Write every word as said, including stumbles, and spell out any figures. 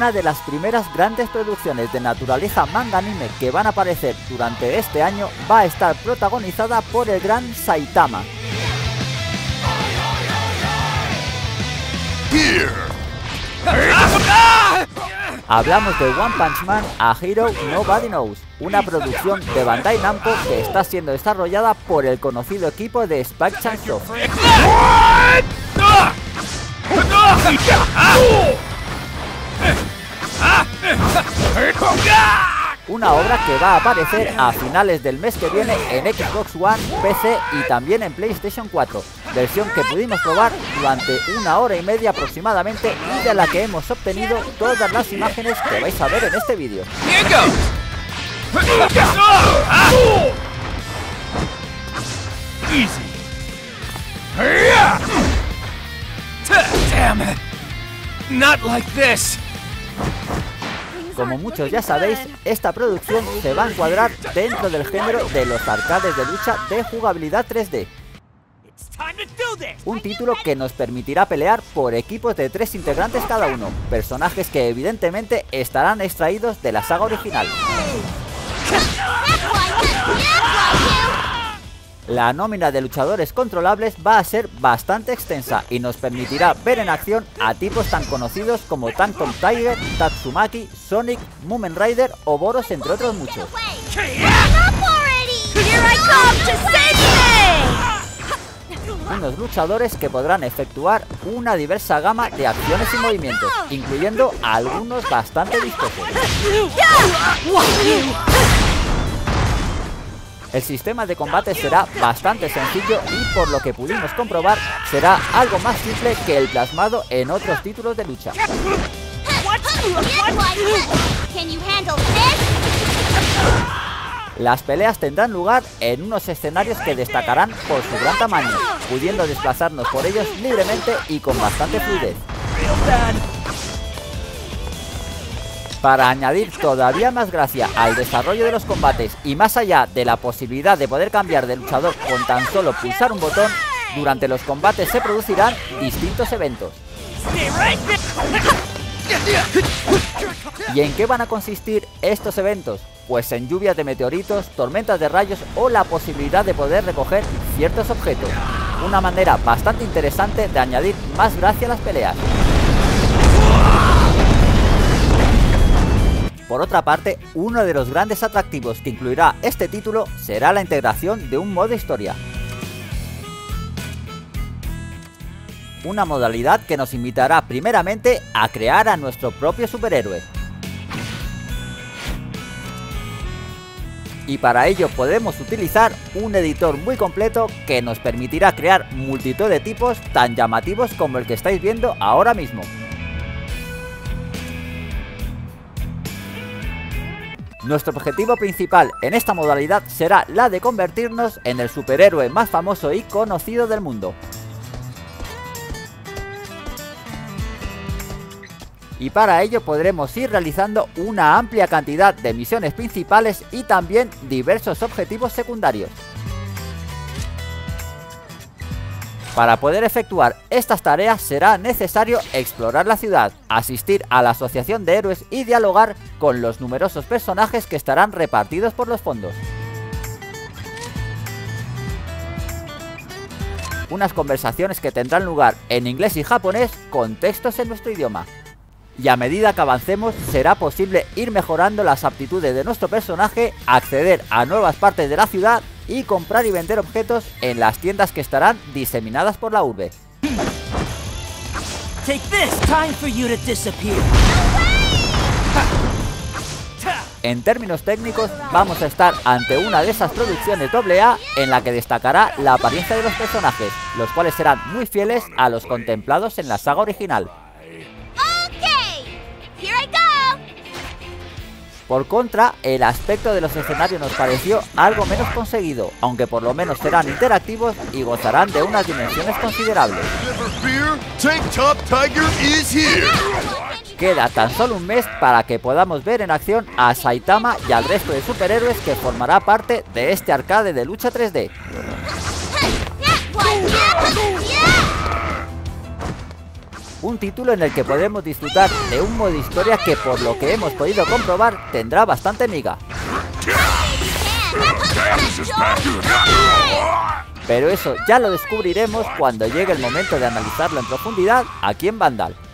una de las primeras grandes producciones de naturaleza manga anime que van a aparecer durante este año va a estar protagonizada por el gran Saitama. Hablamos de One Punch Man a Hero Nobody Knows, una producción de Bandai Namco que está siendo desarrollada por el conocido equipo de Spike Chunsoft. Una obra que va a aparecer a finales del mes que viene en Xbox One, P C y también en PlayStation cuatro, versión que pudimos probar durante una hora y media aproximadamente y de la que hemos obtenido todas las imágenes que vais a ver en este vídeo. Como muchos ya sabéis, esta producción se va a encuadrar dentro del género de los arcades de lucha de jugabilidad tres D. Un título que nos permitirá pelear por equipos de tres integrantes cada uno, personajes que evidentemente estarán extraídos de la saga original. La nómina de luchadores controlables va a ser bastante extensa y nos permitirá ver en acción a tipos tan conocidos como Tanton Tiger, Tatsumaki, Sonic, Mumen Rider o Boros, entre otros muchos. Unos luchadores que podrán efectuar una diversa gama de acciones y movimientos, incluyendo a algunos bastante vistosos. El sistema de combate será bastante sencillo y, por lo que pudimos comprobar, será algo más simple que el plasmado en otros títulos de lucha. Las peleas tendrán lugar en unos escenarios que destacarán por su gran tamaño, pudiendo desplazarnos por ellos libremente y con bastante fluidez. Para añadir todavía más gracia al desarrollo de los combates y más allá de la posibilidad de poder cambiar de luchador con tan solo pulsar un botón, durante los combates se producirán distintos eventos. ¿Y en qué van a consistir estos eventos? Pues en lluvias de meteoritos, tormentas de rayos o la posibilidad de poder recoger ciertos objetos. Una manera bastante interesante de añadir más gracia a las peleas. Por otra parte, uno de los grandes atractivos que incluirá este título será la integración de un modo historia. Una modalidad que nos invitará primeramente a crear a nuestro propio superhéroe. Y para ello podremos utilizar un editor muy completo que nos permitirá crear multitud de tipos tan llamativos como el que estáis viendo ahora mismo. Nuestro objetivo principal en esta modalidad será la de convertirnos en el superhéroe más famoso y conocido del mundo. Y para ello podremos ir realizando una amplia cantidad de misiones principales y también diversos objetivos secundarios. Para poder efectuar estas tareas será necesario explorar la ciudad, asistir a la asociación de héroes y dialogar con los numerosos personajes que estarán repartidos por los fondos. Unas conversaciones que tendrán lugar en inglés y japonés con textos en nuestro idioma. Y a medida que avancemos será posible ir mejorando las aptitudes de nuestro personaje, acceder a nuevas partes de la ciudad y comprar y vender objetos en las tiendas que estarán diseminadas por la urbe. En términos técnicos, vamos a estar ante una de esas producciones doble A en la que destacará la apariencia de los personajes, los cuales serán muy fieles a los contemplados en la saga original. Por contra, el aspecto de los escenarios nos pareció algo menos conseguido, aunque por lo menos serán interactivos y gozarán de unas dimensiones considerables. Queda tan solo un mes para que podamos ver en acción a Saitama y al resto de superhéroes que formará parte de este arcade de lucha tres D. un título en el que podremos disfrutar de un modo historia que, por lo que hemos podido comprobar, tendrá bastante miga. Pero eso ya lo descubriremos cuando llegue el momento de analizarlo en profundidad aquí en Vandal.